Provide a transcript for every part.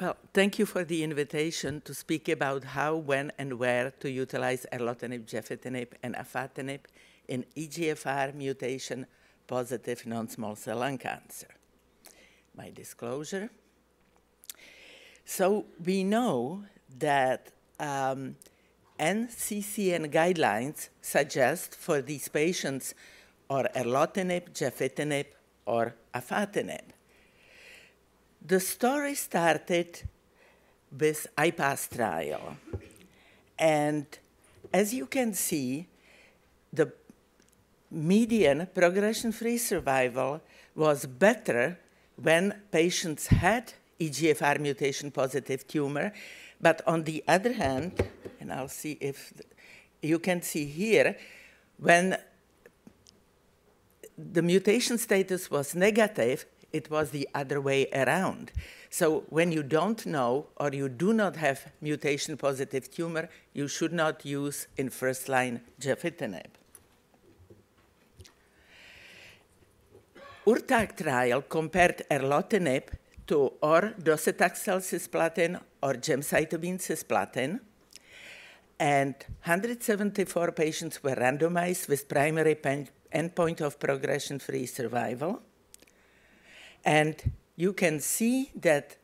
Well, thank you for the invitation to speak about how, when, and where to utilize erlotinib, gefitinib, and afatinib in EGFR mutation-positive non-small cell lung cancer. My disclosure. So we know that NCCN guidelines suggest for these patients or erlotinib, gefitinib, or afatinib. The story started with IPASS trial. And as you can see, the median progression-free survival was better when patients had EGFR mutation-positive tumor. But on the other hand, and I'll see if you can see here, when the mutation status was negative, it was the other way around. So when you don't know or you do not have mutation-positive tumor, you should not use in first-line gefitinib. EURTAC trial compared erlotinib to or docetaxel cisplatin or gemcitabine cisplatin, and 174 patients were randomized with primary endpoint of progression-free survival. And you can see that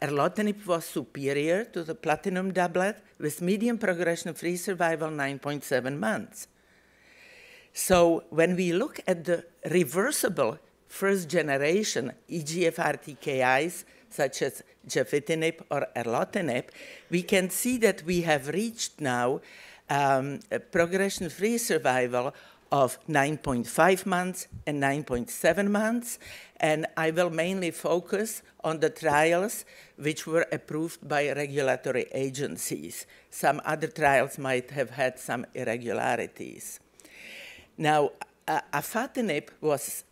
erlotinib was superior to the platinum doublet with median progression-free survival 9.7 months. So when we look at the reversible first-generation EGFR-TKIs, such as gefitinib or erlotinib, we can see that we have reached now a progression-free survival of 9.5 months and 9.7 months. And I will mainly focus on the trials which were approved by regulatory agencies. Some other trials might have had some irregularities. Now, afatinib was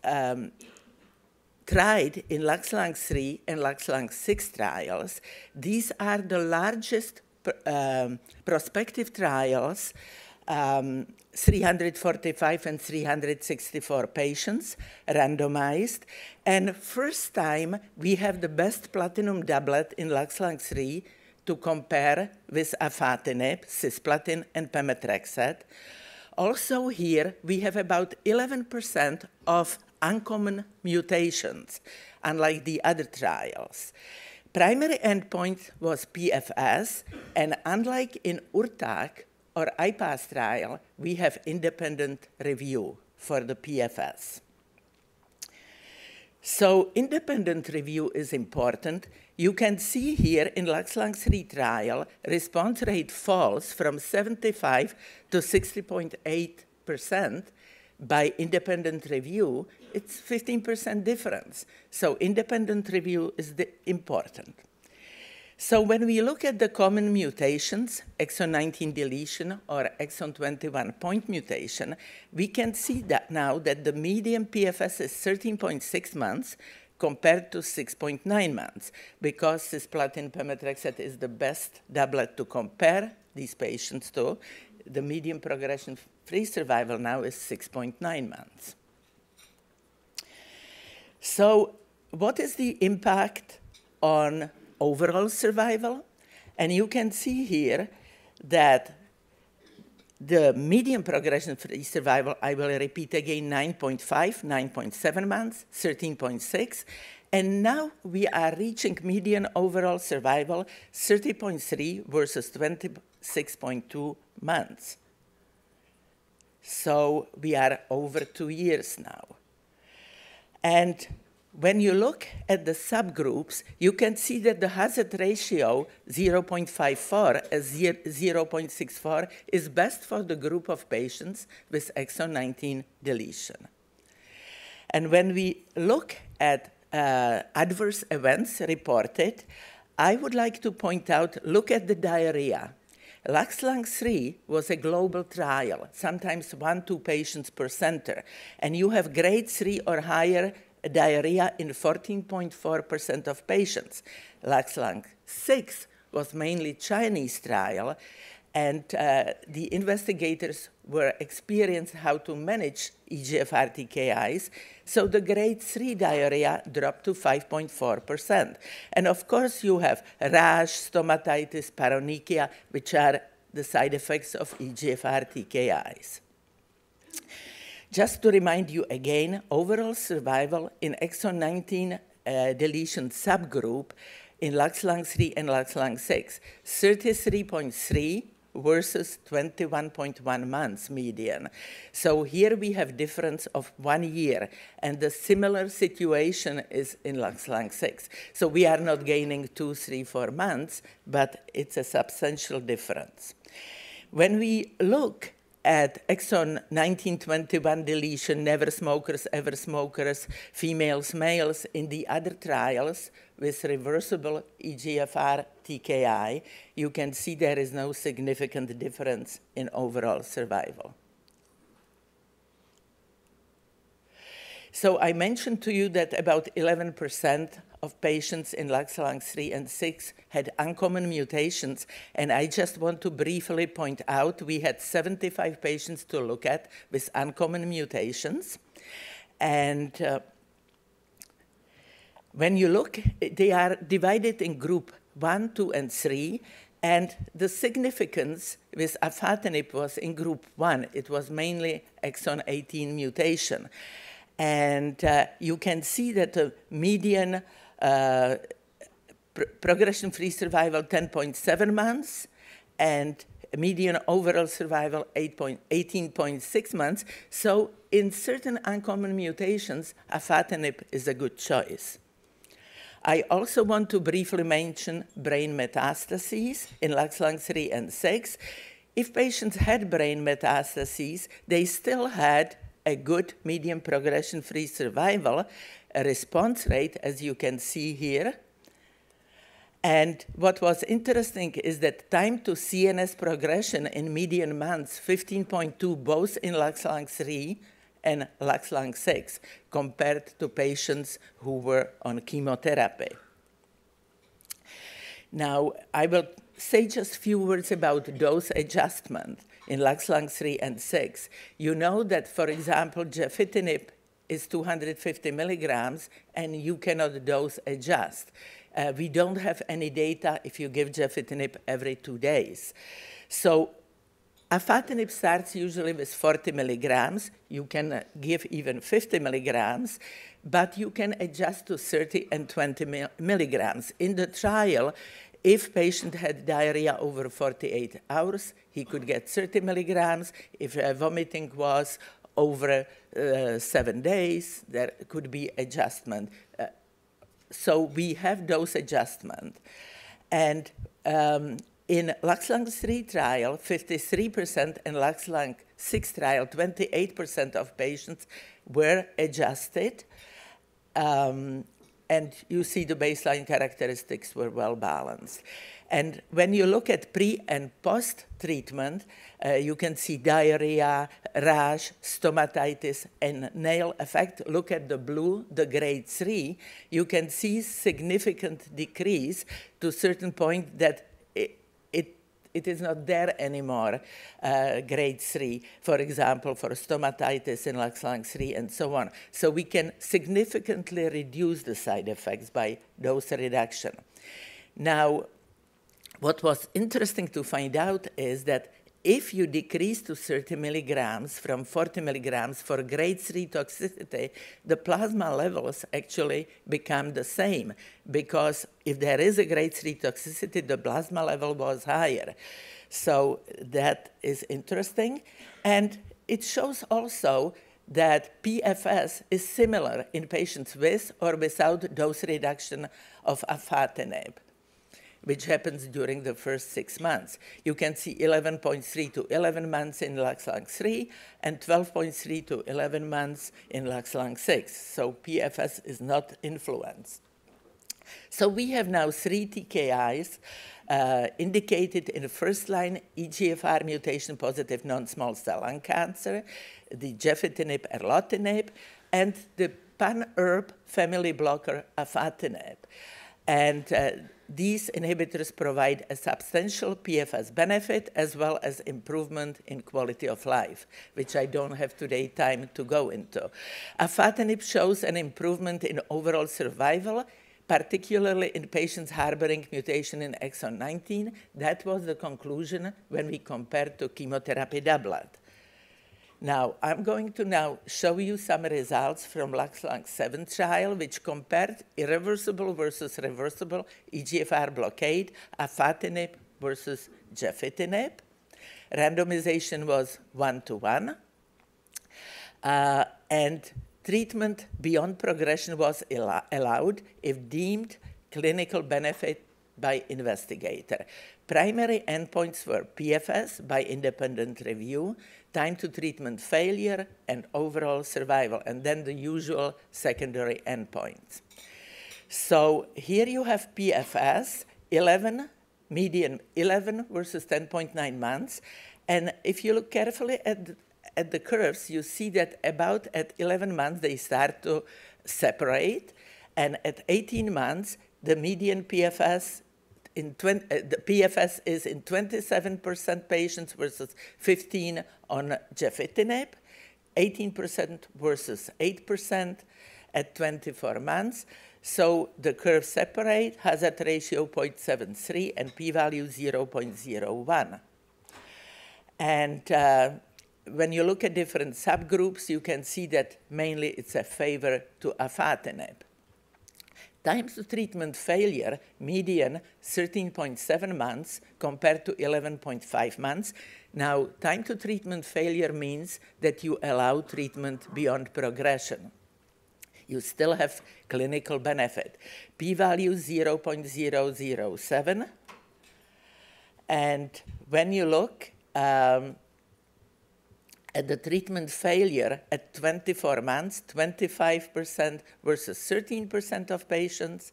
tried in LUX-Lung 3 and LUX-Lung 6 trials. These are the largest prospective trials, 345 and 364 patients randomized. And first time, we have the best platinum doublet in LUX-Lung 3 to compare with afatinib, cisplatin, and pemetrexate. Also here, we have about 11% of uncommon mutations, unlike the other trials. Primary endpoint was PFS, and unlike in EURTAC, or IPASS trial, we have independent review for the PFS. So independent review is important. You can see here in LUX-Lung 3 trial, response rate falls from 75 to 60.8% by independent review. It's 15% difference. So independent review is important. So when we look at the common mutations, exon 19 deletion or exon 21 point mutation, we can see that now that the median PFS is 13.6 months compared to 6.9 months. Because cisplatin pemetrexate is the best doublet to compare these patients to, the median progression-free survival now is 6.9 months. So what is the impact on overall survival? And you can see here that the median progression-free survival, I will repeat again, 9.5, 9.7 months, 13.6. And now we are reaching median overall survival, 30.3 versus 26.2 months. So we are over 2 years now. And when you look at the subgroups, you can see that the hazard ratio 0.54 as 0.64 is best for the group of patients with exon 19 deletion. And when we look at adverse events reported, I would like to point out, look at the diarrhea. LUX-Lung 3 was a global trial, sometimes 1-2 patients per center. And you have grade 3 or higher diarrhea in 14.4% of patients. LUX-Lung 6 was mainly Chinese trial, and the investigators were experienced how to manage EGFR-TKIs, so the grade 3 diarrhea dropped to 5.4%. And of course, you have rash, stomatitis, paronychia, which are the side effects of EGFR-TKIs. Just to remind you again, overall survival in exon 19 deletion subgroup in LUX-Lung 3 and LUX-Lung 6, 33.3 versus 21.1 months median. So here we have difference of 1 year, and the similar situation is in LUX-Lung 6. So we are not gaining 2, 3, 4 months, but it's a substantial difference. When we look at exon 19-21 deletion, never smokers, ever smokers, females, males, in the other trials with reversible EGFR TKI, you can see there is no significant difference in overall survival. So I mentioned to you that about 11% of patients in LUX-Lung 3 and 6 had uncommon mutations, and I just want to briefly point out we had 75 patients to look at with uncommon mutations, and when you look, they are divided in group 1, 2, and 3, and the significance with afatinib was in group 1. It was mainly exon 18 mutation, and you can see that the median progression-free survival 10.7 months and median overall survival 18.6 months. So in certain uncommon mutations, afatinib is a good choice. I also want to briefly mention brain metastases in LUX-Lung 3 and 6. If patients had brain metastases, they still had a good median progression-free survival, a response rate, as you can see here. And what was interesting is that time to CNS progression in median months, 15.2, both in LUX-Lung 3 and LUX-Lung 6, compared to patients who were on chemotherapy. Now, I will say just a few words about dose adjustment in LUX-Lung 3 and 6. You know that, for example, gefitinib is 250 milligrams, and you cannot dose adjust. We don't have any data if you give gefitinib every 2 days. So afatinib starts usually with 40 milligrams. You can give even 50 milligrams, but you can adjust to 30 and 20 milligrams. In the trial, if patient had diarrhea over 48 hours, he could get 30 milligrams. If vomiting was over 7 days, there could be adjustment. So we have dose adjustment. And in LUX-Lung 3 trial, 53%, and LUX-Lung 6 trial, 28% of patients were adjusted. And you see the baseline characteristics were well balanced. And when you look at pre and post treatment, you can see diarrhea, rash, stomatitis, and nail effect. Look at the blue, the grade 3. You can see significant decrease to a certain point that it is not there anymore, grade 3, for example, for stomatitis in LUX-Lung 3 and so on. So we can significantly reduce the side effects by dose reduction. Now, what was interesting to find out is that if you decrease to 30 milligrams from 40 milligrams for grade 3 toxicity, the plasma levels actually become the same, because if there is a grade 3 toxicity, the plasma level was higher. So that is interesting. And it shows also that PFS is similar in patients with or without dose reduction of afatinib, which happens during the first 6 months. You can see 11.3 to 11 months in LUX-Lung 3 and 12.3 to 11 months in LUX-Lung 6. So PFS is not influenced. So we have now 3 TKIs indicated in the first line EGFR mutation positive non-small cell lung cancer, the gefitinib, erlotinib, and the pan-ERB family blocker afatinib. And these inhibitors provide a substantial PFS benefit as well as improvement in quality of life, which I don't have today time to go into. Afatinib shows an improvement in overall survival, particularly in patients harboring mutation in exon 19. That was the conclusion when we compared to chemotherapy doublet. Now, I'm going to show you some results from LUX-Lung 7 trial, which compared irreversible versus reversible EGFR blockade, afatinib versus gefitinib. Randomization was 1-to-1. And treatment beyond progression was allowed if deemed clinical benefit by investigator. Primary endpoints were PFS by independent review, time to treatment failure, and overall survival, and then the usual secondary endpoints. So here you have PFS, 11 versus 10.9 months. And if you look carefully at the curves, you see that about at 11 months, they start to separate. And at 18 months, the median PFS is in 27% patients versus 15% on gefitinib, 18% versus 8% at 24 months. So the curves separate, hazard ratio 0.73 and p-value 0.01. And when you look at different subgroups, you can see that mainly it's a favor to afatinib. Time to treatment failure, median 13.7 months compared to 11.5 months. Now, time to treatment failure means that you allow treatment beyond progression. You still have clinical benefit. P-value 0.007. And when you look at the treatment failure at 24 months, 25% versus 13% of patients,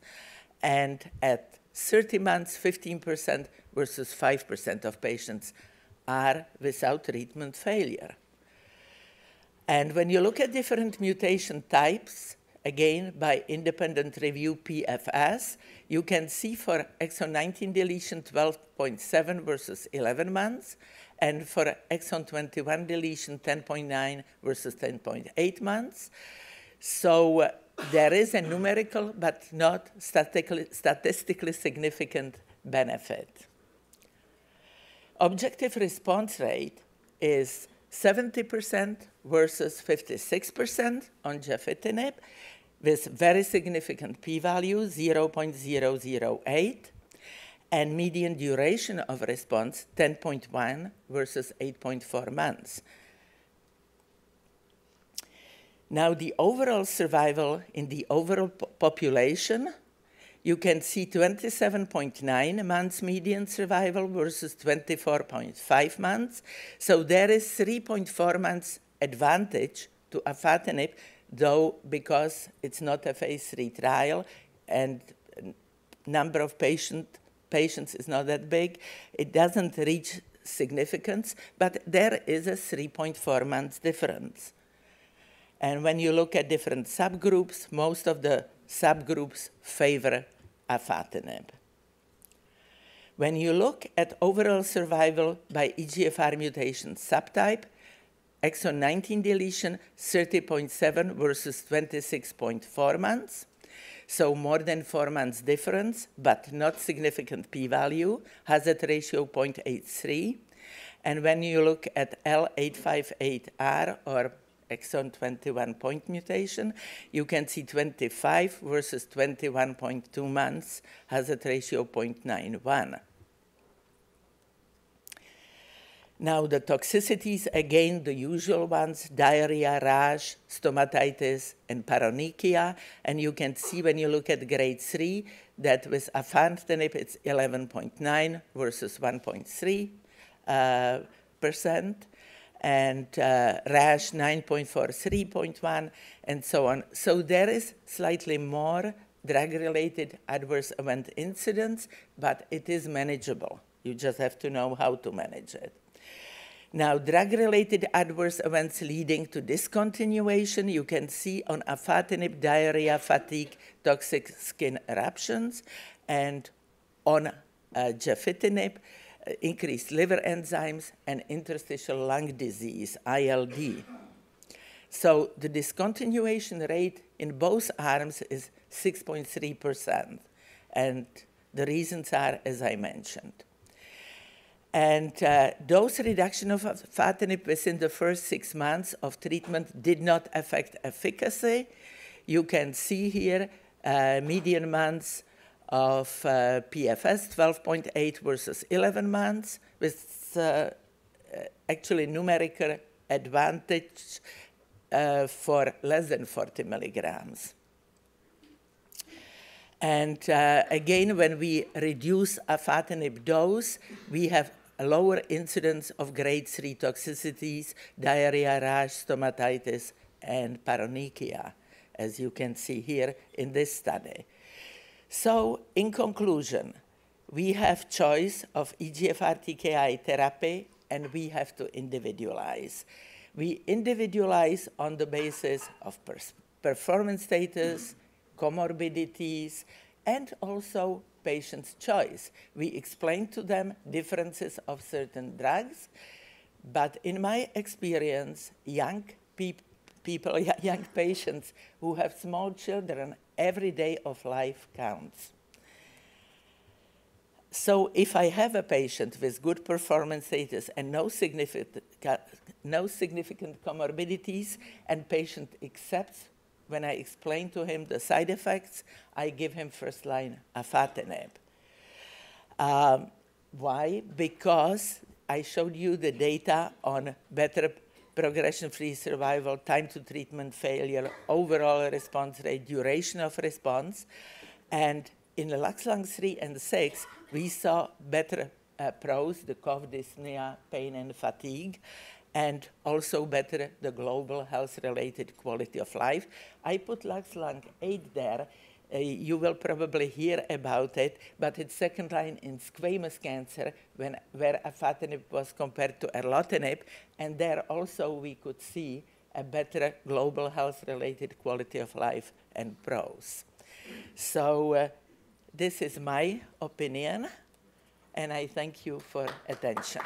and at 30 months, 15% versus 5% of patients are without treatment failure. And when you look at different mutation types, again, by independent review PFS, you can see for exon 19 deletion 12.7 versus 11 months, and for exon 21 deletion, 10.9 versus 10.8 months. So there is a numerical but not statistically significant benefit. Objective response rate is 70% versus 56% on gefitinib, with very significant p-value, 0.008. And median duration of response, 10.1 versus 8.4 months. Now, the overall survival in the overall population, you can see 27.9 months median survival versus 24.5 months. So there is 3.4 months advantage to afatinib, though because it's not a phase 3 trial and number of patients is not that big. It doesn't reach significance, but there is a 3.4 months difference. And when you look at different subgroups, most of the subgroups favor afatinib. When you look at overall survival by EGFR mutation subtype, exon 19 deletion, 30.7 versus 26.4 months. So more than 4 months difference, but not significant p-value, hazard ratio 0.83. And when you look at L858R, or exon 21 point mutation, you can see 25 versus 21.2 months, hazard ratio 0.91. Now the toxicities, again, the usual ones, diarrhea, rash, stomatitis, and paronychia. And you can see when you look at grade 3 that with afatinib, it's 11.9 versus 1.3%, and rash 9.4, 3.1, and so on. So there is slightly more drug-related adverse event incidents, but it is manageable. You just have to know how to manage it. Now, drug-related adverse events leading to discontinuation, you can see on afatinib, diarrhea, fatigue, toxic skin eruptions, and on gefitinib, increased liver enzymes, and interstitial lung disease, ILD. So the discontinuation rate in both arms is 6.3%, and the reasons are, as I mentioned. And dose reduction of afatinib within the first 6 months of treatment did not affect efficacy. You can see here median months of PFS, 12.8 versus 11 months, with actually numerical advantage for less than 40 milligrams. And again, when we reduce afatinib dose, we have a lower incidence of grade 3 toxicities, diarrhea, rash, stomatitis, and paronychia, as you can see here in this study. So, in conclusion, we have choice of EGFR-TKI therapy, and we have to individualize. We individualize on the basis of performance status, comorbidities, and also patient's choice. We explain to them differences of certain drugs, but in my experience, young people, young patients who have small children, every day of life counts. So if I have a patient with good performance status and no significant comorbidities, and patient accepts when I explain to him the side effects, I give him first-line afatinib. Why? Because I showed you the data on better progression-free survival, time to treatment failure, overall response rate, duration of response. And in the LUX-Lung 3 and 6, we saw better PROs, the cough, dyspnea, pain, and fatigue, and also better the global health-related quality of life. I put LUX-Lung 8 there. You will probably hear about it, but it's second line in squamous cancer where afatinib was compared to erlotinib, and there also we could see a better global health-related quality of life and PROs. So this is my opinion, and I thank you for attention.